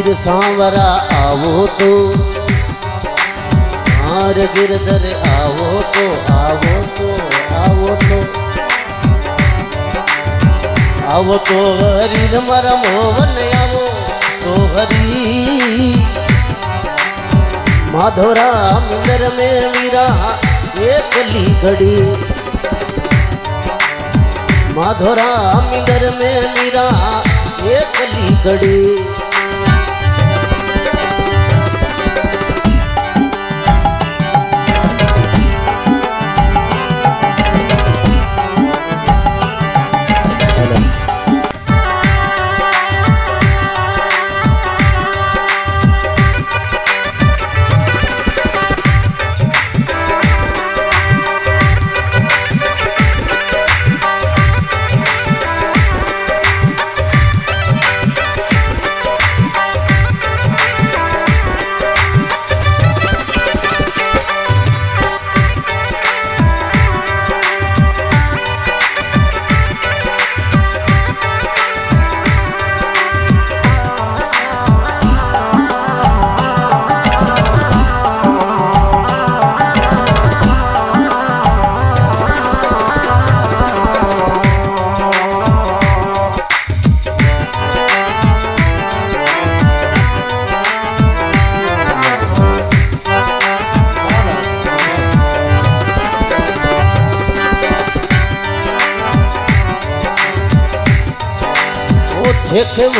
फिर सांवरा आवो तो, हार गिरधर आवो तो, आवो तो, आवो तो, आवो तो हरि हमारा मोहन आवो तो हरि। माधोरा मंदिर में मीरा एकली घड़ी, माधोरा मंदिर में मीरा एकली घड़ी।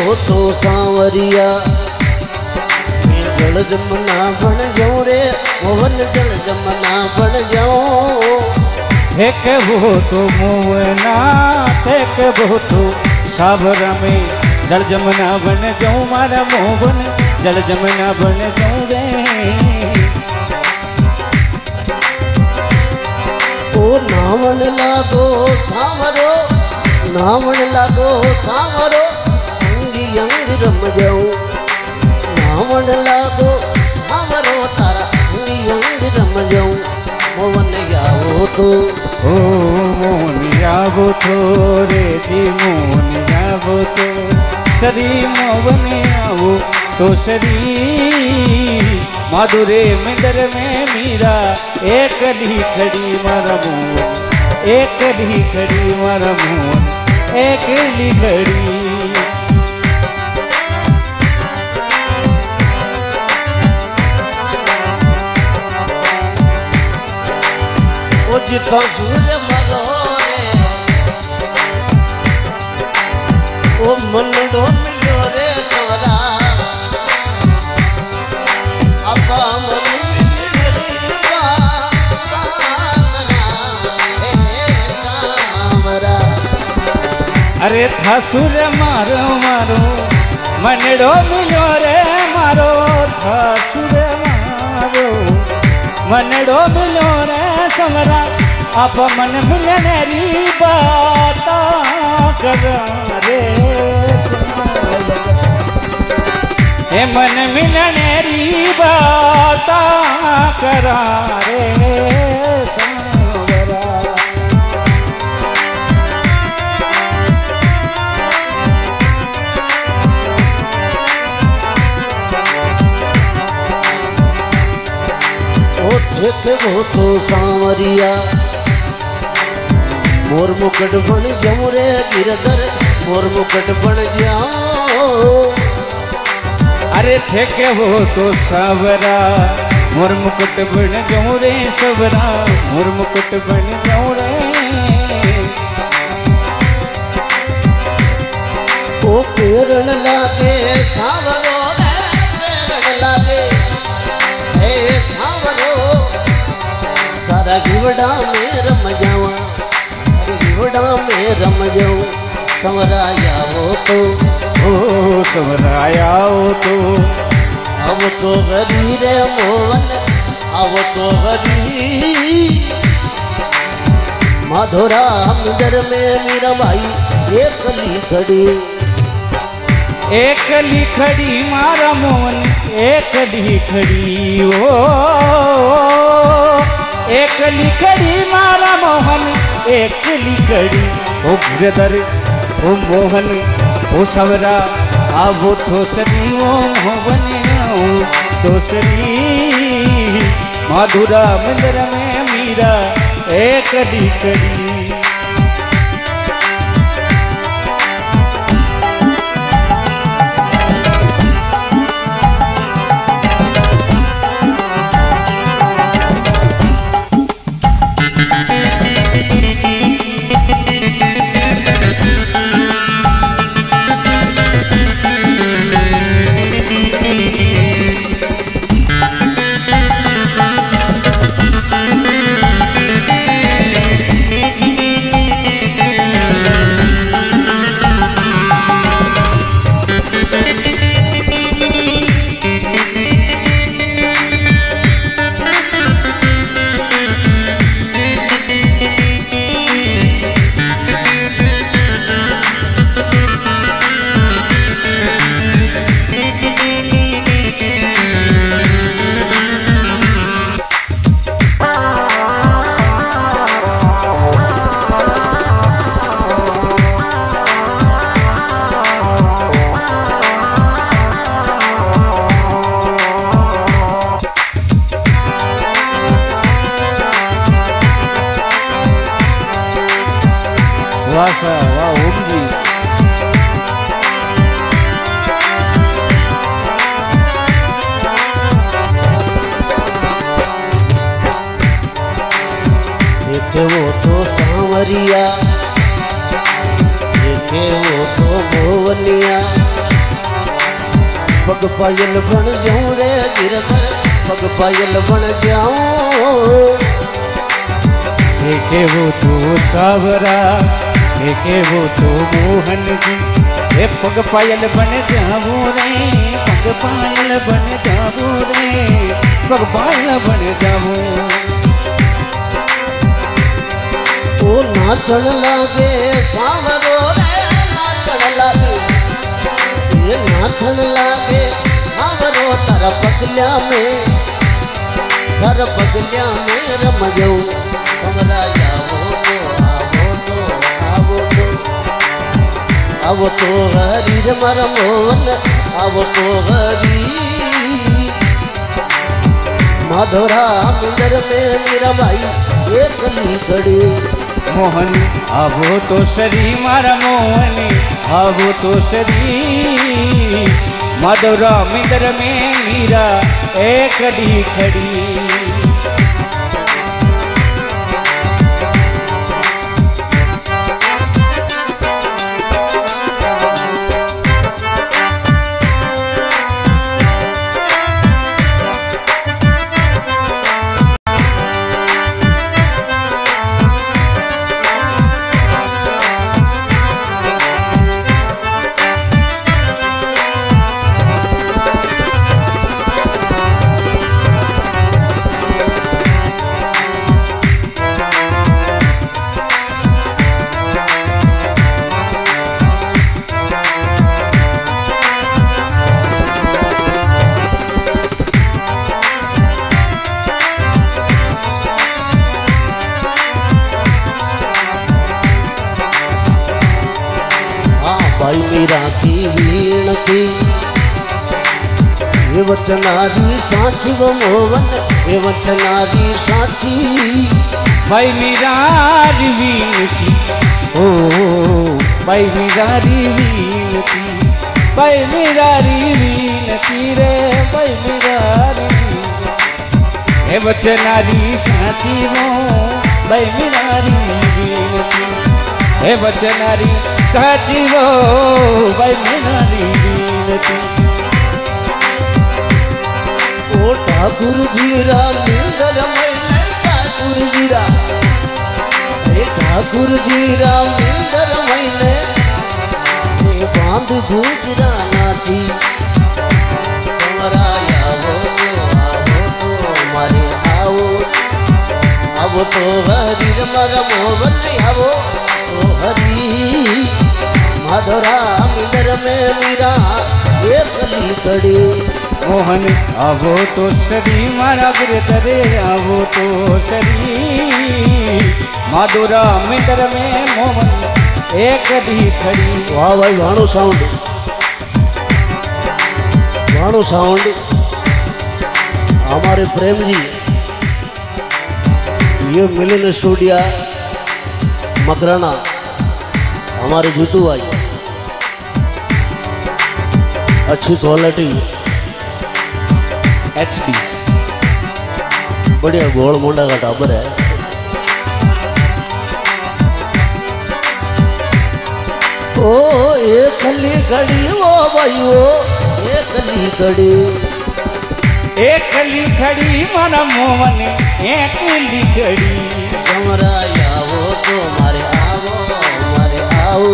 वो तो सांवरिया जल जमना बन जाऊं रे मोहन, जल जमना बन जाऊं। एक वो तो मोहना एक वो तो सावर में जल जमना बन जाऊं मारा मोहन, जल जमना बन जाऊं रे। ओ नावन लागो सावरो, नावन लागो सावरो अंग रम जाऊं, नावण लागो सावरो तारा अंग रम जाऊं। मोहन आवो तो, ओ मोहन आवो तो रे जी, मोहन आवो तो सरी, मोहन आवो तो सरी। माधुरे मंदिर में मीरा एक ली खड़ी मारा मोहन, एक ली खड़ी मारा मोहन, एक ली खड़ी। जितना सूर्य मरो रे ओ मनडो मिलो रे तोरा, अपा मन मिलवा तारा हे तारा। अरे था सूर्य मारो मारो मनडो मिलो रे मारो, था सूर्य मारो मनडो मिलो रे समरा, आप मन मिलने री बात करे हे मन मिलने री बात करा रे समरा। ओ ठेके वो तो सांवरिया मोर मुकुट बन जाऊं रे गिरधर, मोर मुकुट बन जाऊं। अरे ठेके वो तो सावरा मोर मुकुट बन जाऊं रे सावरा, मोर मुकुट बन जाऊं रे। ओ पेरण लागे सावरो रे, पेरण लागे हे सावरो तारा गिवड़ा में रम जावा, घोड़ा में रम जाऊं। समराया हो तो, ओ समराया हो तो अब तो हरी रे मोहन, अब तो हरी। माधोरा मंदिर में मीराबाई एकली खड़ी, एकली खड़ी मारा मोहन, एकली खड़ी। ओ एकली खड़ी मारा मोहन, एक लिखड़ी। ओ गिरधर ओ मोहन ओ सवरा आवो थोसनी ओम बनियाओ दोसनी मधुरा मंदिर में मीरा एक दीकरी। पग पायल बन जाऊं रे गिरधर पग पायल बन जाऊं देखे वो तो सावरा देखे वो तो मोहन जी हे पग पायल बन जाऊं रे पग पायल बन जाऊं रे पग पायल बन जाऊं ओ नाचन लागे सावरो रे नाचन लागे नाचन लागे आवरो तर पगल्या में रम जाऊं हमरा आवो तो आवो तो हरी रमर मोहन आवो तो हरी मधुरा मिंदर में मीराबाई एक लीकड़ी मोहन आवो तो सरी मारा मोहनी आवो तो सरी मधुरा मिंदर में मीरा एक डी खड़ी। वचनारी साची वो मोहन ये वचनारी साची भाई मीरारी वीनती ओ भाई मीरारी वीनती भाई मीरारी वीनती रे भाई मीरारी ये वचनारी साची वो भाई मीरारी वीनती ये वचनारी साची वो भाई मीरारी वीनती ठाकुर जीरा मिंदर में ठाकुर जीरा मिंदर महीने बांध गुजरा नाची तुम्हारा आवो तो हमारे आओ आवो तो हरी हमारा मोहन आवो तो हरी मधुरा मिंदर में मीरा ये कली कड़ी मोहन आवो तो सरी मारा गिरधरे आवो तो सरी मधुरा मिंदर में मोहन एक दी खड़ी वाह भाई भानु साउंड। भानु साउंड हमारे प्रेम जी ये मिलन स्टूडियो मकराना हमारे जूतू भाई अच्छी क्वालिटी एचपी बढ़िया गोल मोंडा का टाबर है। ओ एक कली घड़ी ओ भाई ओ एक कली घड़ी एक कली घड़ी मन मोहन एक कली घड़ी कमरा आओ तो मारे आओ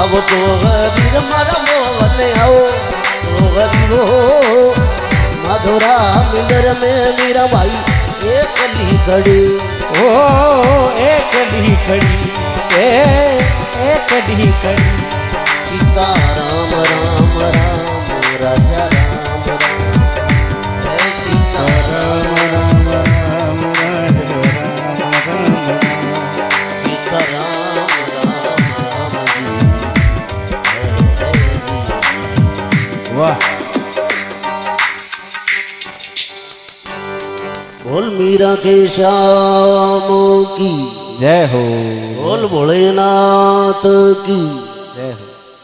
अब तो गरीब मारा मोहन आओ तो गरीब मधुरा मिंदर में मेरा भाई एक कली घड़ी ओ एक कली घड़ी एक कली घड़ी सीता राम राम राम राजा राम राम सीता राम राम राम राजा राम सीता राम राम वाह बोल मीरा के श्याम की जय हो बोल भोलेनाथ की जय हो।